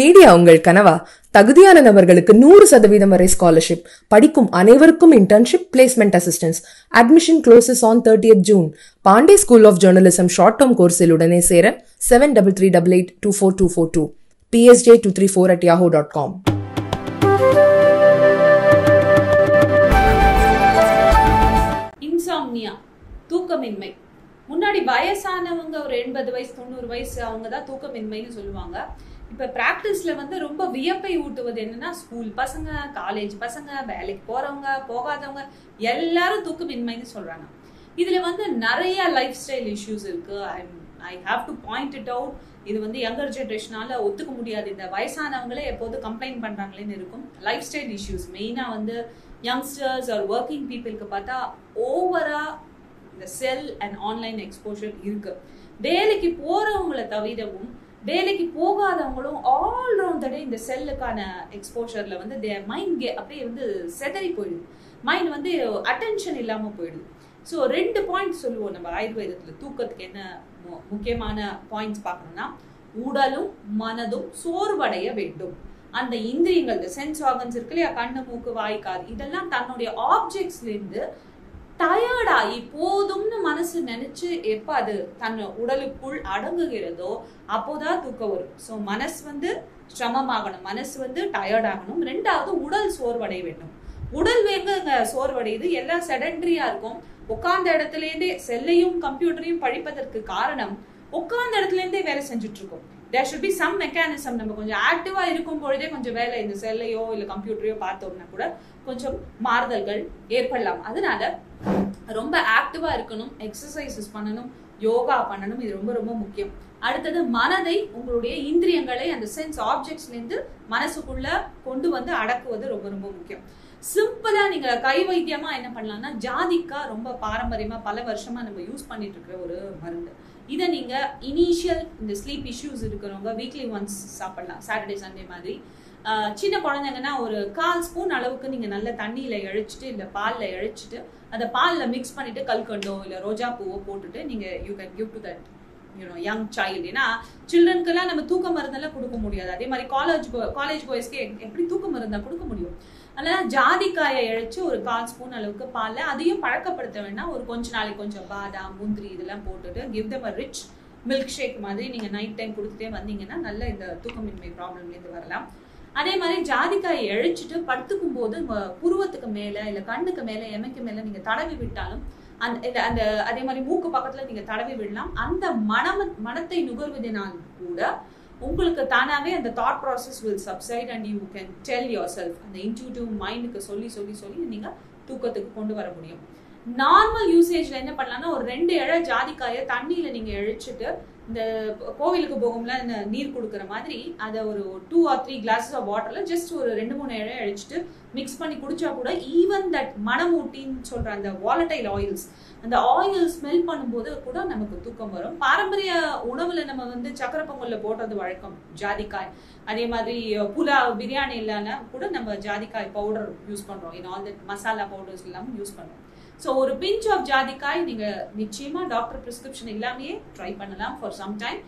Media உங்கள் கனவா? தகுதியான நபர்களுக்கு 100% வரை ஸ்காலர்ஷிப், படிக்கும் அனைவருக்கும் internship, placement assistance. Admission closes on 30th June. Pandey school of journalism short term கோர்ஸில் உடனே சேர 7338824242 psj234@yahoo.com. இன்சாம்னியா, தூக்கமின்மை. முன்னாடி வயசானவங்க ஒரு 80 வயசு 90 வயசு அவங்க தான் தூக்கமின்மைன்னு சொல்லுவாங்க. இப்போ ப்ராக்டிஸில் வந்து ரொம்ப வியப்பை ஊட்டுவது என்னென்னா, ஸ்கூல் பசங்க, காலேஜ் பசங்க, வேலைக்கு போகிறவங்க, போகாதவங்க எல்லாரும் தூக்கமின்மைன்னு சொல்கிறாங்க. இதில் வந்து நிறைய லைஃப் ஸ்டைல் இஷ்யூஸ் இருக்குது. I have to point it out. இது வந்து யங்கர் ஜென்ரேஷனால் ஒத்துக்க முடியாது. இந்த வயசானவங்களே எப்போது கம்ப்ளைண்ட் பண்ணுறாங்களேன்னு இருக்கும். லைஃப் ஸ்டைல் இஷ்யூஸ் மெயினாக வந்து யங்ஸ்டர்ஸ் ஆர் ஒர்க்கிங் பீப்புளுக்கு பார்த்தா ஓவராக இந்த செல் அண்ட் ஆன்லைன் எக்ஸ்போஷர் இருக்குது. வேலைக்கு போகிறவங்களை தவிரவும் வேலைக்கு போகாதவங்களும் ஆல் ரவுண்ட் தடே இந்த செல்லுக்கான எக்ஸ்போஷரில் வந்து மைண்ட் அப்படியே வந்து செதறி போயிடுது. மைண்ட் வந்து அட்டென்ஷன் இல்லாமல் போயிடுது. ஸோ 2 பாயிண்ட் சொல்லுவோம் நம்ம ஆயுர்வேதத்தில் தூக்கத்துக்கு என்ன முக்கியமான பாயிண்ட்ஸ் பார்க்கணும்னா, உடலும் மனதும் சோர்வடைய வேண்டும். அந்த இந்திரியங்கள், இந்த சென்ஸ் ஆர்கன்ஸ் இருக்கு இல்லையா, கண்ணு, மூக்கு, வாய்க்காது, இதெல்லாம் தன்னுடைய ஆப்ஜெக்ட்ஸ்லேருந்து டயர்டாகி போதும்னு மனசு நினைச்சு எப்போ அது தன் உடலுக்குள் அடங்குகிறதோ அப்போதான் தூக்கம் வரும். ஸோ மனசு வந்து சிரமமாகணும், மனசு வந்து டயர்டாகணும். 2வது உடல் சோர்வடைய வேண்டும். உடல் எங்க சோர்வடையுது? எல்லாம் செடன்ட்ரியா இருக்கும். உட்கார்ந்த இடத்துலேருந்தே செல்லையும் கம்ப்யூட்டரையும் படிப்பதற்கு காரணம் உட்கார்ந்த இடத்துலேருந்தே வேலை செஞ்சுட்டு இருக்கும். There should be some mechanism. நம்ம கொஞ்சம் ஆக்டிவாக இருக்கும் பொழுதே கொஞ்சம் வேலை இந்த செல்லையோ இல்லை கம்ப்யூட்டரையோ பார்த்தோம்னா கூட கொஞ்சம் மாறுதல்கள் ஏற்படலாம். அதனால ரொம்ப ஆக்டிவாக இருக்கணும், எக்ஸசைசஸ் பண்ணணும், யோகா பண்ணணும். இது ரொம்ப ரொம்ப முக்கியம். அடுத்தது மனதை, உங்களுடைய இந்திரியங்களை அந்த சென்ஸ் ஆப்ஜெக்ட்ஸ்லேருந்து மனசுக்குள்ள கொண்டு வந்து அடக்குவது ரொம்ப ரொம்ப முக்கியம். சிம்பிளாக நீங்கள் கை வைத்தியமாக என்ன பண்ணலாம்னா, ஜாதிக்காய் ரொம்ப பாரம்பரியமாக பல வருஷமாக நம்ம யூஸ் பண்ணிட்டு இருக்கிற ஒரு மருந்து. இதை நீங்கள் இனிஷியல் இந்த ஸ்லீப் இஷ்யூஸ் இருக்கிறவங்க வீக்லி ஒன்ஸ் சாப்பிடலாம், சாட்டர்டே சண்டே மாதிரி. சின்ன குழந்தைங்கன்னா ஒரு 1/4 ஸ்பூன் அளவுக்கு நீங்கள் நல்ல தண்ணியில் இழைச்சிட்டு இல்லை பாலில் இழைச்சிட்டு அதை பாலில் மிக்ஸ் பண்ணிவிட்டு கல்கண்டோ இல்லை ரோஜா பூவோ போட்டுட்டு நீங்கள் you can give to that you know young child. ஏன்னா சில்ட்ரனுக்கெல்லாம் நம்ம தூக்க மருந்தெல்லாம் கொடுக்க முடியாது. அதே மாதிரி காலேஜ் பாய்ஸ்க்கு எப்படி தூக்க மருந்தாக கொடுக்க முடியும்? அதனால் ஜாதிக்காயை இழைச்சி ஒரு 1/4 ஸ்பூன் அளவுக்கு பாலில், அதையும் பழக்கப்படுத்த வேணா. ஒரு கொஞ்ச நாளைக்கு கொஞ்சம் பாதாம், முந்திரி இதெல்லாம் போட்டுட்டு give them a rich milk shake மாதிரி நீங்கள் நைட் டைம் கொடுத்துட்டே வந்தீங்கன்னா நல்ல இந்த தூக்கமின்மை ப்ராப்ளம்லேருந்து வரலாம். அதே மாதிரி ஜாதிக்காயை இழைச்சிட்டு படுத்துக்கும் போது புருவத்துக்கு மேலே இல்லை கண்ணுக்கு மேலே எமைக்கு மேலே நீங்கள் தடவி விட்டாலும் அந்த அதே மாதிரி மூக்கு பக்கத்தில் நீங்கள் தடவி விடலாம். அந்த மனத்தை நுகர்வதனால் கூட உங்களுக்கு தானாகவே அந்த thought process will subside and you can tell yourself. அந்த இன்ட்யூட்டிவ் மைண்டுக்கு சொல்லி சொல்லி சொல்லி நீங்கள் தூக்கத்துக்கு கொண்டு வர முடியும். நார்மல் யூசேஜில் என்ன பண்ணலாம்னா, ஒரு 2 இலை ஜாதிக்காயை தண்ணியில் நீங்கள் இழைச்சிட்டு இந்த கோவிலுக்கு போகும்ல நீர் கொடுக்குற மாதிரி அதை ஒரு 2 or 3 glasses ஆஃப் வாட்டரில் ஜஸ்ட் ஒரு 2-3 இலை அழிச்சிட்டு மிக்ஸ் பண்ணி குடிச்சா கூட ஈவன் தட் மணமூட்டின்னு சொல்கிற அந்த வாலட்டைல் ஆயில்ஸ், அந்த ஆயில் ஸ்மெல் பண்ணும்போது கூட நமக்கு தூக்கம் வரும். பாரம்பரிய உணவில் நம்ம வந்து சக்கரை பொங்கலில் போடுறது வழக்கம் ஜாதிக்காய். அதே மாதிரி புலா, பிரியாணி இல்லைன்னா கூட நம்ம ஜாதிக்காய் பவுடர் யூஸ் பண்ணுறோம். ஏன்னா ஆல் தட் மசாலா பவுடர்ஸ் எல்லாமே யூஸ் பண்ணுறோம். ஸோ ஒரு பிஞ்ச் ஆஃப் ஜாதிக்காய் நீங்கள் நிச்சயமாக டாக்டர் ப்ரிஸ்கிரிப்ஷன் இல்லாமையே ட்ரை பண்ணலாம் ஃபார் சம் டைம்.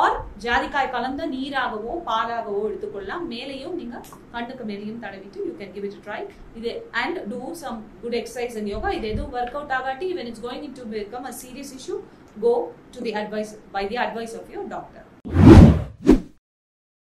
ஆர் ஜாதிக்காய் கலந்த நீராகவோ பாலாகவோ எடுத்துக்கொள்ளலாம். மேலேயும் நீங்கள் கண்ணுக்கு மேலேயும் தடவிட்டு you can give it try. இது and do some good exercise and yoga. இது எதுவும் ஒர்க் அவுட் ஆகாட்டி when it's going to become a serious issue, go to the advice by the advice of your doctor.